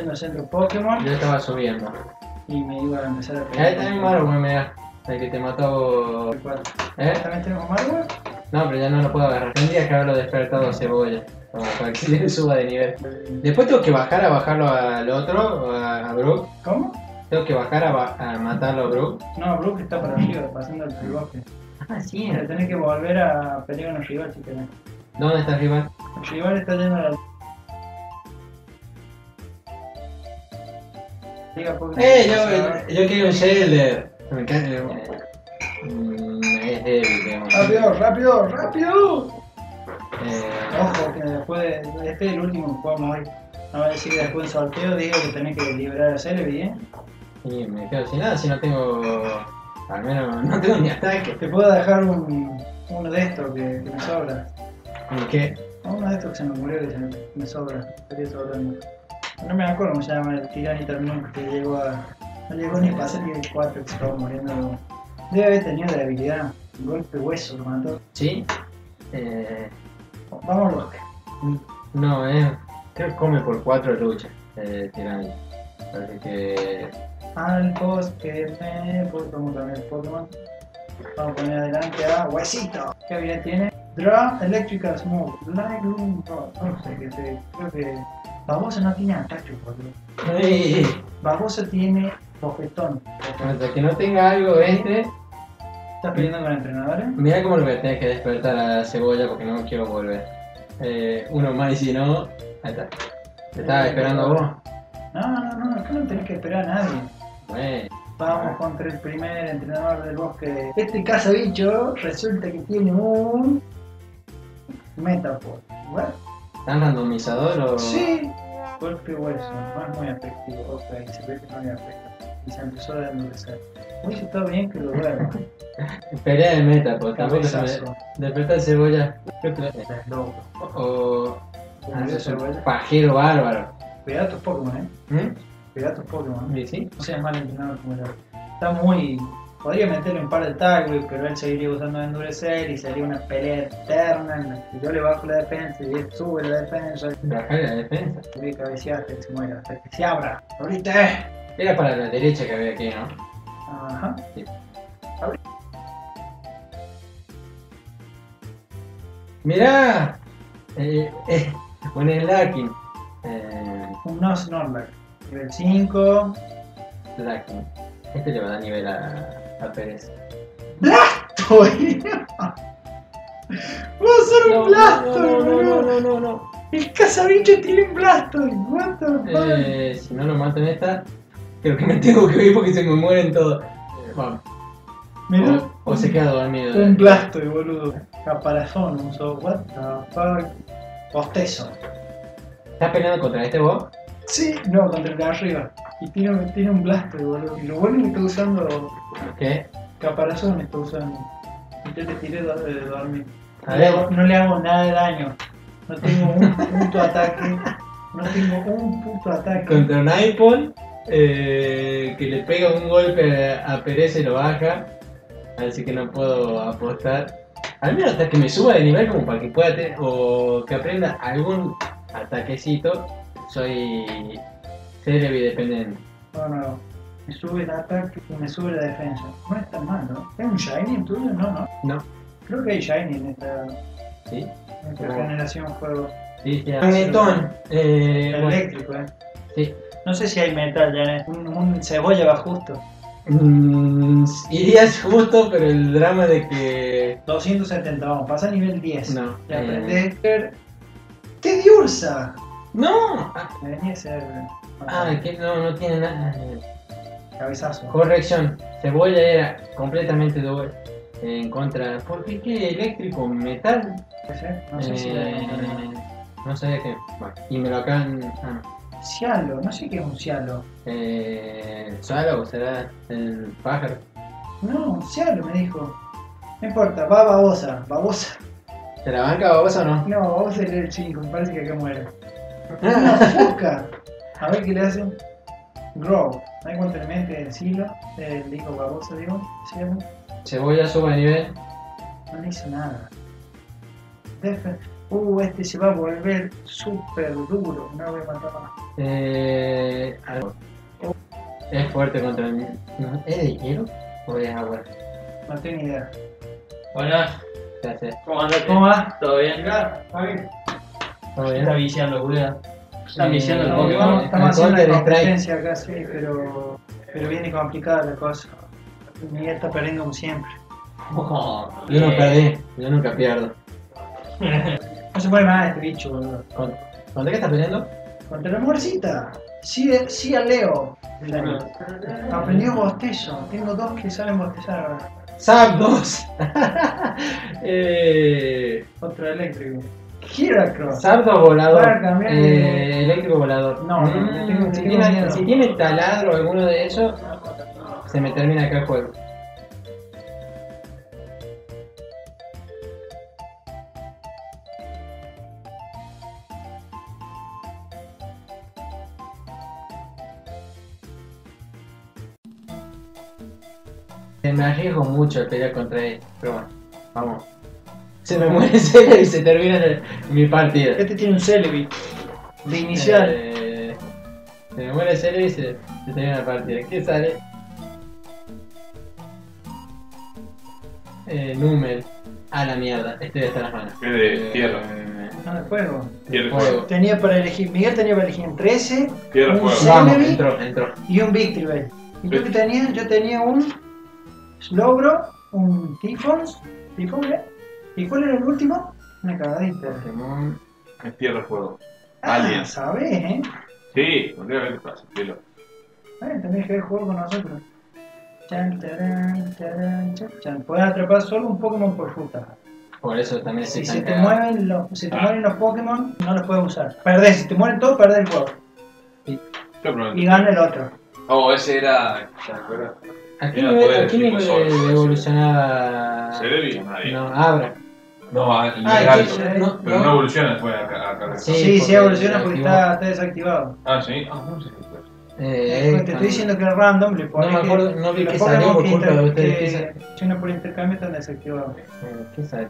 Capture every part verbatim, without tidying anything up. yendo al centro Pokémon. Yo estaba subiendo. Y me iba a empezar a pegar. Ahí tenemos Marowak, mira. El que te mató. ¿Eh? ¿También tenemos Marowak? No, pero ya no lo puedo agarrar. Tendría que haberlo despertado a Cebolla. Como para que le suba de nivel. Después tengo que bajar a bajarlo al otro, a Brook. ¿Cómo? Tengo que bajar a, ba a matarlo a Brook. No, Brook está para arriba, pasando el riboque. Ah, sí. Pero tenés que volver a pelear con el rival si querés. ¿Dónde está el rival? El rival está yendo a la... ¡Eh! Yo, yo, yo quiero un Shelder. Me encanta. Mm, es débil, digamos. ¡Rápido, rápido, rápido! Eh... Ojo, que después de... Este es el último que jugamos hoy. No voy a decir que después del sorteo digo que tenés que liberar a Celebi, ¿eh? Y me quedo sin nada si no tengo... Al menos no tengo ni ataque. Te puedo dejar un... uno de estos que, que me sobra. ¿Y qué? Uno de estos que se me murió que se me, me sobra. Estaría sobrando. No me acuerdo cómo se llama el tirán y también que llegó a... No llegó ni para hacer nivel cuatro que estaba muriendo. Debe haber tenido la habilidad. Un golpe hueso lo mató. ¿Sí? Eh... Vamos Brock. No, eh... Creo que come por cuatro luchas el tirán. Así que... Al bosque me... Vamos a poner el Pokémon. Vamos a poner adelante a... Huesito. ¿Qué habilidad tiene? Draw Electrical Smoke. Light Room Rock. No sé qué sé. Creo que... Babosa no tiene ataque, boludo. Sí. Babosa tiene bofetón. Hasta que no tenga algo este... ¿Estás peleando con entrenadores? Mira cómo lo voy a tener que despertar a Cebolla porque no quiero volver. Eh, uno más y si no... Ahí está. ¿Te estabas esperando a vos? No, no, no, es que no tenés que esperar a nadie. Bueno. Vamos contra el primer entrenador del bosque. Este cazabicho resulta que tiene un... Metapod. Bueno. ¿Tan randomizador o...? Sí. Golpe hueso, no es muy afectivo. Ok, se ve que no le afecta. Y se empezó a endurecer. Uy, está bien que lo duerma. Pelea de meta, porque tampoco se me... Desperta de Cebolla. ¿Qué te parece? Estás loco. O... Ah, sos un pajero bárbaro. Cuidado tus Pokémon, ¿eh? ¿Mm? Cuidado tus Pokémon, ¿eh? Sí, sí. No seas mal entrenador como yo. Está muy... Podría meterle un par de tackles, pero él seguiría usando de endurecer y sería una pelea eterna en la que yo le bajo la defensa y él sube la defensa. ¿Bajar la defensa? Y cabeceaste, que se muera, hasta que se abra. ¡Ahorita! Era para la derecha que había aquí, ¿no? Ajá. Sí. ¡Ahorita! ¡Mirá! Eh, eh, un Slacking. Eh... Un No Snorlax. Nivel cinco. Slacking. Este le va a dar nivel a... A Pérez. ¡Blastoise! ¡Vos sos un no, Blastoise, boludo! No, no, no, no, no. El cazabicho tiene un Blastoise. What the fuck? Eh, si no lo matan esta, creo que me tengo que ir porque se me mueren todos. Eh, vamos. Mira. O, o se queda dormido. Un Blastoise, boludo. Caparazón, un so. What the fuck? Postezo. ¿Estás peleando contra este vos? Sí, no, contra el de arriba. Y tiene, tiene un Blastoise, boludo. Y lo bueno es que está usando... ¿Qué? Caparazón está usando. Yo te tiré de dormir. A ver. No, no le hago nada de daño. No tengo un puto ataque. No tengo un puto ataque. Contra un iPhone eh, que le pega un golpe a Pérez y lo baja. Así que no puedo apostar. Al menos hasta que me suba de nivel como para que pueda tener... O que aprenda algún ataquecito. Soy... Celebi dependiente. Bueno, me sube el ataque y me sube la defensa. No es tan mal, ¿no? ¿Es un Shiny en tuyo? No, no. No. Creo que hay Shiny en esta... ¿Sí? En esta generación juego. Sí, sí. Magnetón. Eh... Eléctrico, ¿eh? Sí. No sé si hay metal ya, ¿eh? Un, un Cebolla va justo. Mmm... Irías justo, pero el drama de que... doscientos setenta, vamos. Pasa a nivel diez. No. Y aprendés... Eh... ¡Qué diursa! ¡No! Me venía a ser... Ah, que no, no tiene nada. Cabezazo. Corrección. Cebolla era completamente doble. En contra. ¿Por qué qué eléctrico? ¿Metal? No sé si era. No sabía qué. Bueno, y me lo acaban. Ah, no. Cialo, no sé qué es un cialo. Eh. ¿Cialo será el pájaro? No, cialo me dijo. No importa, va babosa, babosa. ¿Te la banca babosa o no? No, babosa es el cinco, me parece que acá muere. ¡Una foca! A ver qué le hacen. Grow. Ahí cuando le mete el silo, el hijo baboso, digo, ¿cierto? Cebolla sube de nivel. No le hizo nada. Defen. Uh, este se va a volver súper duro. No lo voy a matar más. Eh, es fuerte contra mí. No, ¿es de hielo o es agua? No tengo ni idea. Hola. Gracias. ¿Cómo andas? ¿Cómo va? ¿Todo bien? ¿Todo bien? ¿Todo bien? Está viciando, cuidado. Está viciando el Pokémon. Estamos haciendo la competencia acá, sí, pero, pero viene complicada la cosa. Miguel está perdiendo como siempre. Oh, yo no perdí, yo nunca pierdo. No se puede más este bicho, boludo. ¿Con, ¿Contra qué estás peleando? Contra la mujercita. Sí, sí a Leo. Aprendió bostezo. Tengo dos que salen bostezar ahora. ¡Sac dos! eh... Otro eléctrico. Giracro. Sardo volador. Eh, eléctrico volador. No, no, no, no, no, si, no, tiene, no. Si tiene taladro alguno de ellos, se me termina acá el juego. Me arriesgo mucho a pelear contra él, pero bueno, vamos. Se me muere Celebi y se termina el, mi partida. Este tiene un Celebi de inicial. Eh, se me muere Celebi y se, se termina la partida. ¿Qué sale? Eh, Numel. A la mierda, este debe estar en las manos. Es de eh, tierra. Eh, no, de fuego. Tierra fuego. Tenía para elegir, Miguel tenía para elegir trece, tierra un fuego. Celebi vamos, entró, entró. Y un Victreebel. ¿Y tú qué tenías? Yo tenía un Slowbro, un Tiffons, Tiffons, ¿eh? ¿Y cuál era el último? Una cagadita. Pokémon. Es tierra fuego. Ah, Alien. ¿Sabés, eh? Sí, podría haber pasado, pelo. Bueno, tenés que ver el juego con nosotros. Chan, tarán, tarán, chan, chan. Podés atrapar solo un Pokémon por ruta. Por eso también se Si se te, mueven los, si te ah. mueren los Pokémon, no los puedes usar. Perdés, si te mueren todos, perdés el juego. Sí. Y gana el otro. Oh, ese era. ¿Te acuerdas? ¿A quién le evolucionaba? ¿Celebi? No, Abra. No, el Heraldo. No, pero no, no evoluciona después acá. acá sí, sí, sí evoluciona porque está, está desactivado. Ah, sí. Ah, no sé qué fue. Eh, pues te estoy diciendo que es random, le pongo. No me acuerdo, no vi que salió por culpa de ustedes. China por intercambio están desactivados. ¿Qué sale?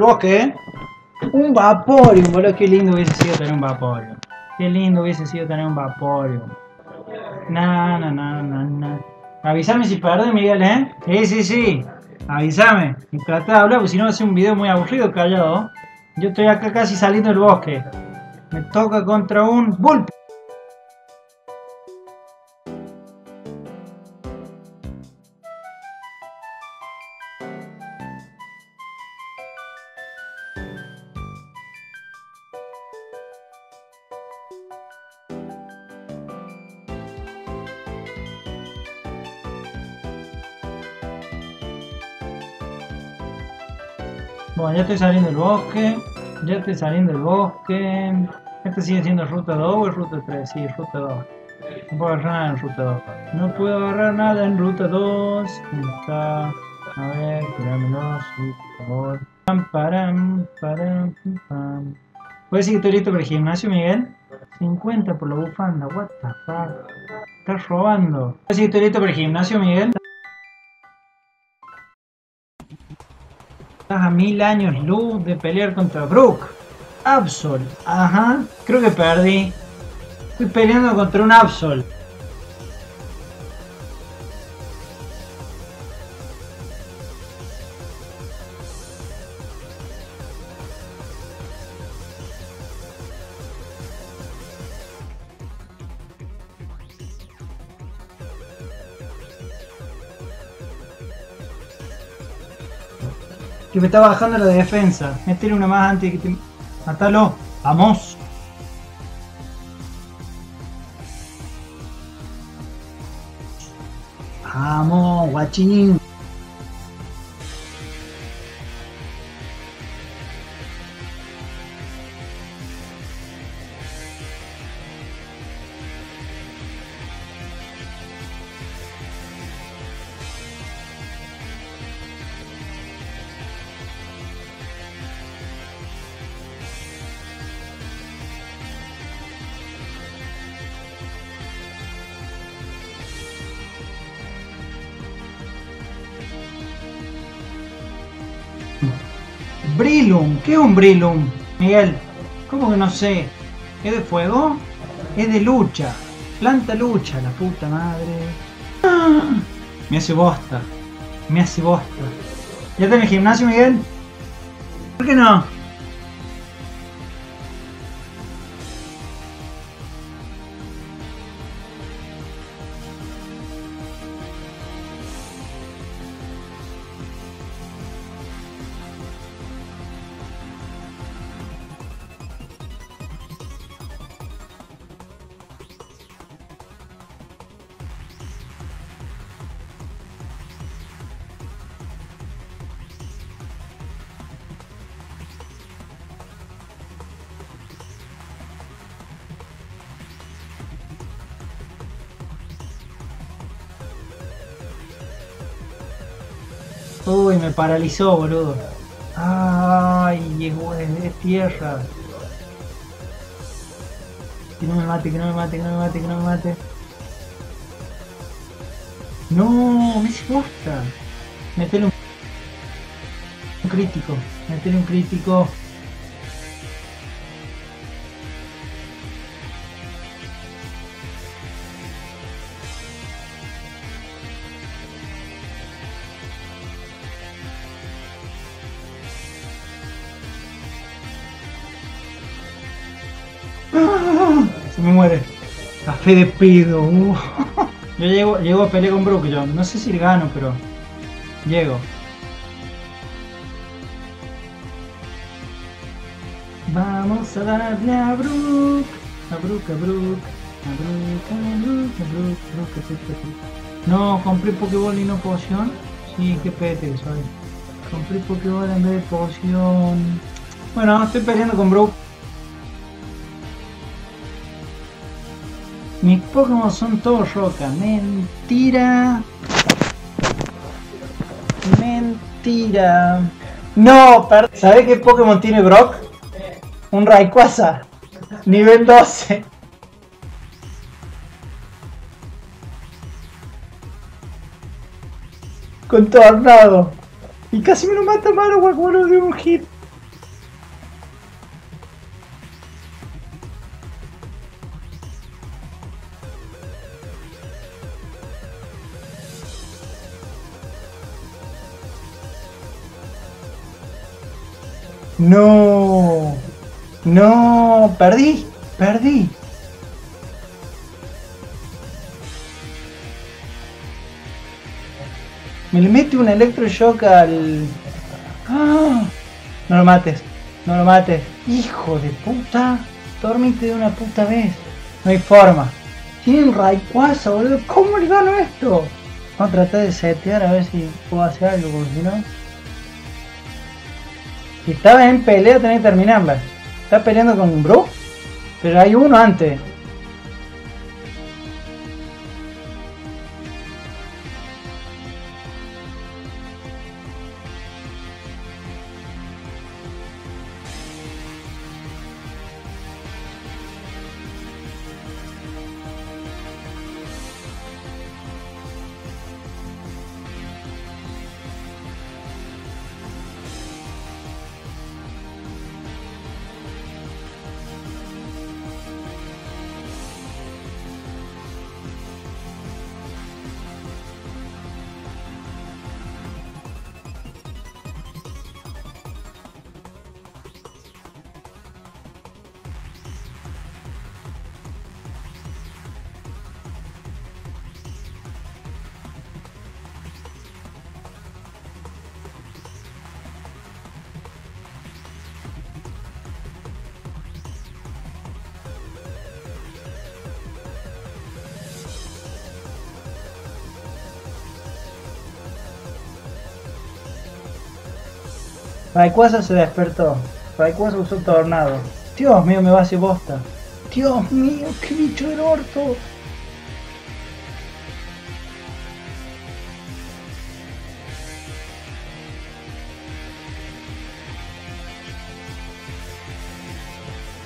Bosque, ¿eh? Un Vaporeon, boludo, qué lindo hubiese sido tener un Vaporeon. Qué lindo hubiese sido tener un Vaporeon. Nah, nah, nah, nah, nah. Avísame si perdés, Miguel, ¿eh? Sí, sí, sí. Avísame. Y tratá de hablar, porque si no va a ser un video muy aburrido, callado. Yo estoy acá casi saliendo del bosque. Me toca contra un Vulpix. Bueno, ya estoy saliendo del bosque, ya estoy saliendo del bosque. Esta sigue siendo ruta dos o es ruta tres, sí, ruta dos. No puedo agarrar nada en ruta dos. No puedo agarrar nada en ruta dos. Está. A ver, tirámelos, por favor. Pam, param, param, pam. ¿Puedes decir que estoy listo para el gimnasio, Miguel? cincuenta por la bufanda, what the fuck. Estás robando. ¿Puedes decir que estoy listo para el gimnasio, Miguel? Estás a mil años luz de pelear contra Brock. Absol, ajá, creo que perdí. Estoy peleando contra un Absol. Que me está bajando la defensa. Métele una más antes de que te... Matalo. Vamos. Vamos, guachín. Brillum, ¿qué es un Brillum? Miguel, ¿cómo que no sé? ¿Es de fuego? Es de lucha, planta lucha, la puta madre. ¡Ah! Me hace bosta, me hace bosta. ¿Ya está en el gimnasio, Miguel? ¿Por qué no? Uy, me paralizó, boludo. Ay, es, es tierra. Que no me mate, que no me mate, que no me mate, que no me mate. No, me gusta. Metele un, un crítico, metele un crítico. Se me muere. Café de pedo. Uh. Yo llego, llego a pelear con Brock, yo. No sé si gano, pero llego. Vamos a darle a Brock. A Brock, a Brock. A Brock, a Brock, a Brock, a Brock, a Brock. No, compré Pokéball y no poción. Sí, qué pete que soy. Compré Pokéball en vez de poción. Bueno, estoy peleando con Brock. Mis Pokémon son todos roca. Mentira. Mentira. No, perdón. ¿Sabés qué Pokémon tiene Brock? Un Rayquaza. Nivel doce. Contornado. Y casi me lo mata Marowak, boludo, de un hit. No, no, perdí, perdí. Me le mete un electroshock al... ¡Ah! No lo mates, no lo mates. Hijo de puta, dormiste de una puta vez. No hay forma. Tiene un Rayquaza, boludo. ¿Cómo le gano esto? Vamos a tratar de setear a ver si puedo hacer algo, porque si no... Si estabas en pelea tenés que terminarla. Estás peleando con un Brock, pero hay uno antes. Rayquaza se despertó. Rayquaza usó tornado. Dios mío, me va a hacer bosta. Dios mío, qué bicho del orto.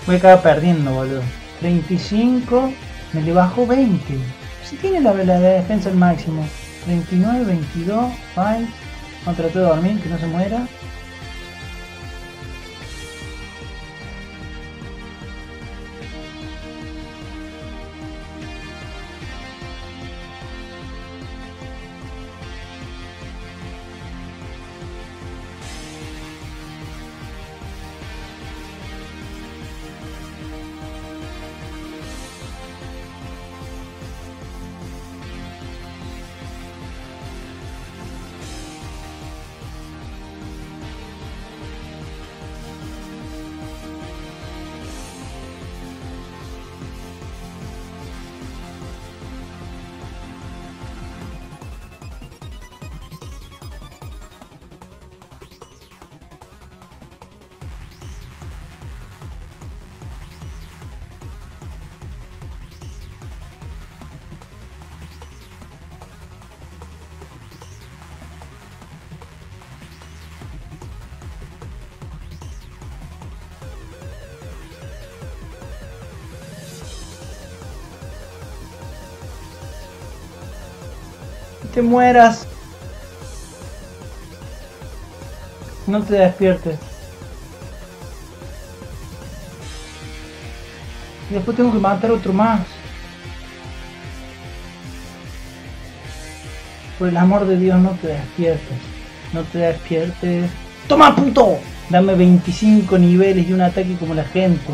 Voy a acabar perdiendo, boludo. treinta y cinco, me le bajó veinte. Si tiene la, la de defensa al máximo. treinta y nueve, veintidós, bye. No traté de dormir, que no se muera. Te mueras, no te despiertes. Y después tengo que matar otro más. Por el amor de Dios, no te despiertes, no te despiertes. Toma, puto, dame veinticinco niveles y un ataque como la gente.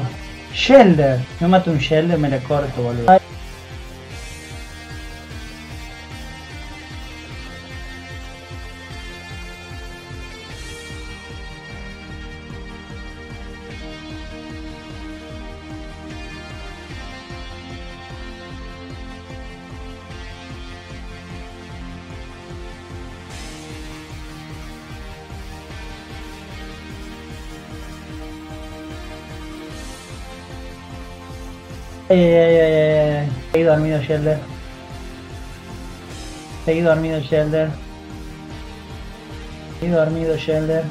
Shelder, no mato un Shelder, me la corto, boludo. Eh, seguí dormido Shelder. Seguí dormido Shelder. Seguí dormido Shelder.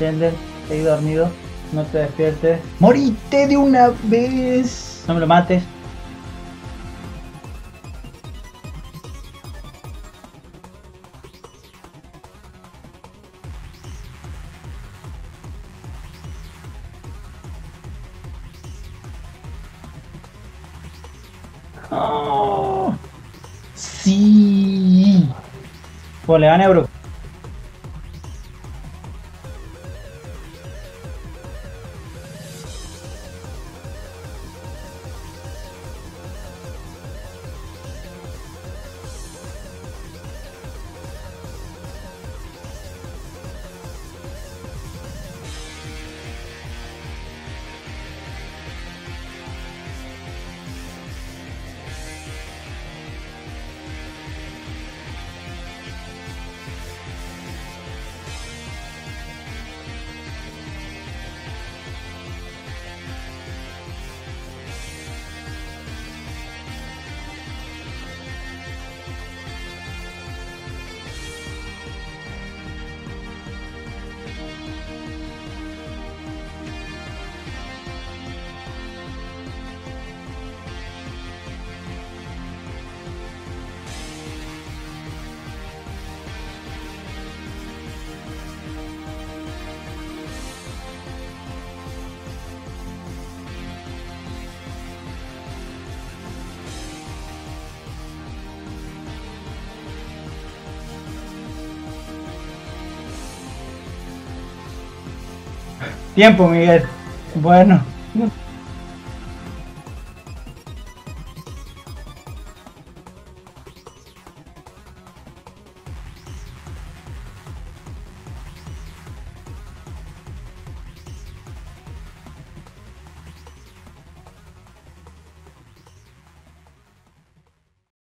Shelder, seguí dormido. No te despiertes. ¡Morite de una vez! No me lo mates. Oh, sí. Pues le gané a Brock. Tiempo, Miguel. Bueno.